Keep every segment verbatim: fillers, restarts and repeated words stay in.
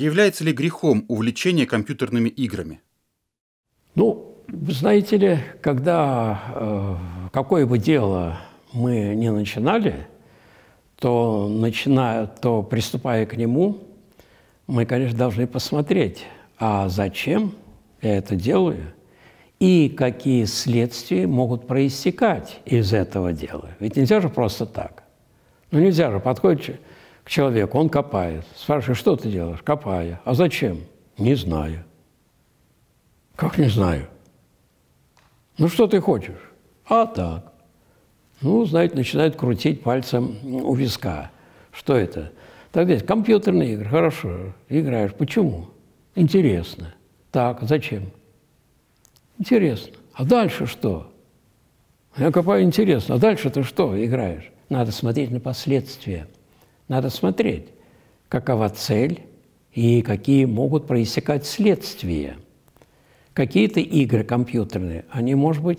Является ли грехом увлечение компьютерными играми? Ну, знаете ли, когда э, какое бы дело мы не начинали, то, начиная, то приступая к нему, мы, конечно, должны посмотреть, а зачем я это делаю и какие следствия могут проистекать из этого дела. Ведь нельзя же просто так. Ну, нельзя же, подходишь к человеку, он копает. Спрашиваешь, что ты делаешь? Копаю. А зачем? Не знаю. Как не знаю? Ну, что ты хочешь? А так. Ну, знаете, начинают крутить пальцем у виска. Что это? Так здесь компьютерные игры. Хорошо, играешь. Почему? Интересно. Так, зачем? Интересно. А дальше что? Я копаю, интересно. А дальше ты что играешь? Надо смотреть на последствия. Надо смотреть, какова цель и какие могут проистекать следствия. Какие-то игры компьютерные, они, может быть,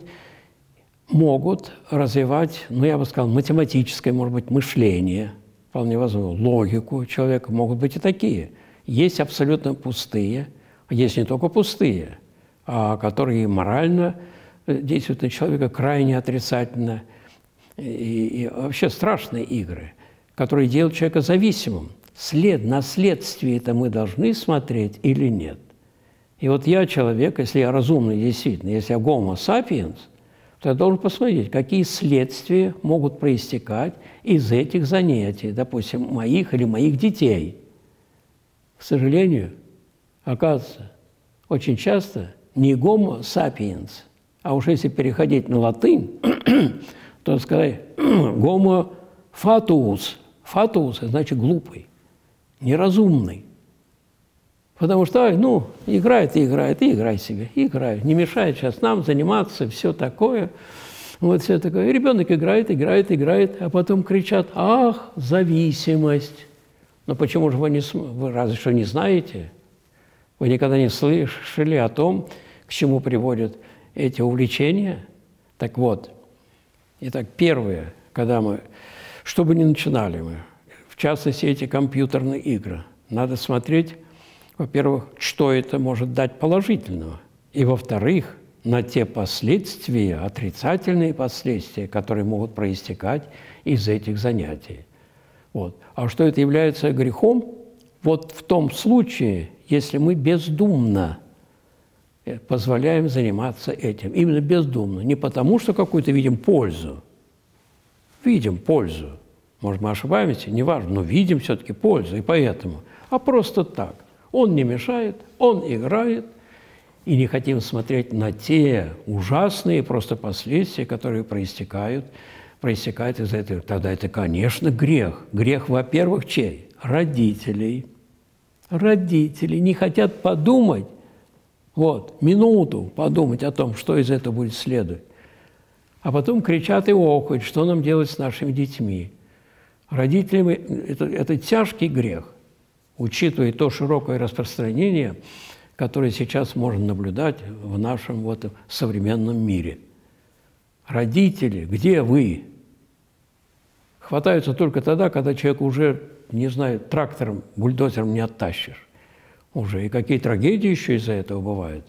могут развивать, ну, я бы сказал, математическое, может быть, мышление, вполне возможно, логику человека, могут быть и такие. Есть абсолютно пустые, есть не только пустые, а которые морально действуют на человека крайне отрицательно, и, и вообще страшные игры, которые делают человека зависимым. След, на следствие-то мы должны смотреть или нет? И вот я человек, если я разумный действительно, если я гомо сапиенс, то я должен посмотреть, какие следствия могут проистекать из этих занятий, допустим, моих или моих детей. К сожалению, оказывается, очень часто не гомо сапиенс, а уж если переходить на латынь, то сказать гомо фатуус. Фатуус – значит глупый, неразумный. Потому что, ну, играет и играет, и играй себе, и играет. Не мешает сейчас нам заниматься, все такое. Вот все такое. И ребенок играет, играет, играет, а потом кричат: «Ах, зависимость!» Но почему же вы, не, вы разве что не знаете? Вы никогда не слышали о том, к чему приводят эти увлечения? Так вот, итак, первое, когда мы, что бы ни начинали мы, в частности, эти компьютерные игры, надо смотреть, во-первых, что это может дать положительного, и, во-вторых, на те последствия, отрицательные последствия, которые могут проистекать из этих занятий. Вот. А что это является грехом? Вот в том случае, если мы бездумно позволяем заниматься этим. Именно бездумно. Не потому, что какую-то видим пользу. Видим пользу. Может, мы ошибаемся, неважно, но видим все-таки пользу, и поэтому. А просто так. Он не мешает, он играет, и не хотим смотреть на те ужасные просто последствия, которые проистекают, проистекают из этого. Тогда это, конечно, грех. Грех, во-первых, чей? Родителей. Родители не хотят подумать, вот, минуту подумать о том, что из этого будет следовать. А потом кричат и охают, что нам делать с нашими детьми. Родителям это, это тяжкий грех. Учитывая то широкое распространение, которое сейчас можно наблюдать в нашем вот современном мире. Родители, где вы? Хватаются только тогда, когда человек уже, не знаю, трактором, бульдозером не оттащишь. Уже и какие трагедии еще из-за этого бывают.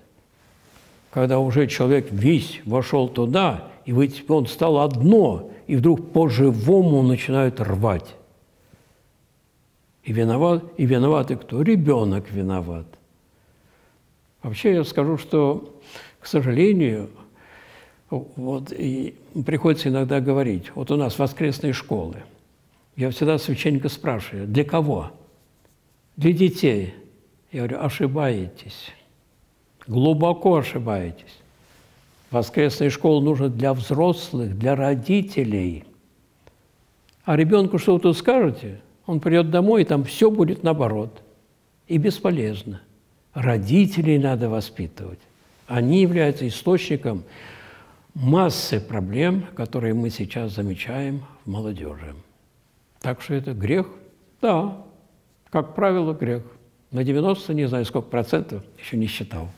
Когда уже человек весь вошел туда, и он стал одно, и вдруг по-живому начинают рвать. И виноват, и виноват и кто? Ребенок виноват. Вообще я скажу, что, к сожалению, вот и приходится иногда говорить, вот у нас воскресные школы. Я всегда священника спрашиваю, для кого? Для детей. Я говорю, ошибаетесь, глубоко ошибаетесь. Воскресная школа нужна для взрослых, для родителей. А ребенку что вы тут скажете? Он придет домой, и там все будет наоборот. И бесполезно. Родителей надо воспитывать. Они являются источником массы проблем, которые мы сейчас замечаем в молодежи. Так что это грех? Да. Как правило, грех. На девяносто, не знаю, сколько процентов, еще не считал.